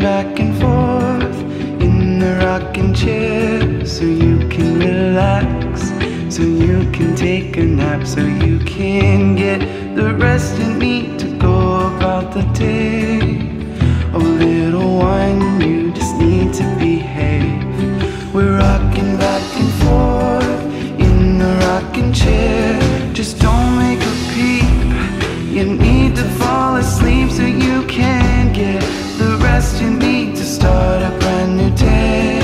back and forth in the rocking chair, so you can relax, so you can take a nap, so you can get the rest in me to go about the day. Oh little one, you just need to behave. We're rocking back and forth in the rocking chair. Just don't make a peep, you need to fall asleep so you can get the rest you need to start a brand new day.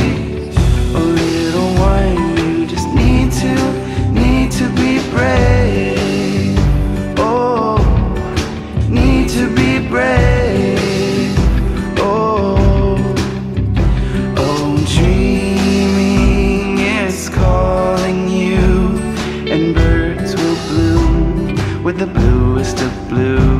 Oh little one, you just need to be brave. Oh, need to be brave. Oh, oh, dreaming is calling you, and birds will bloom with the bluest of blues.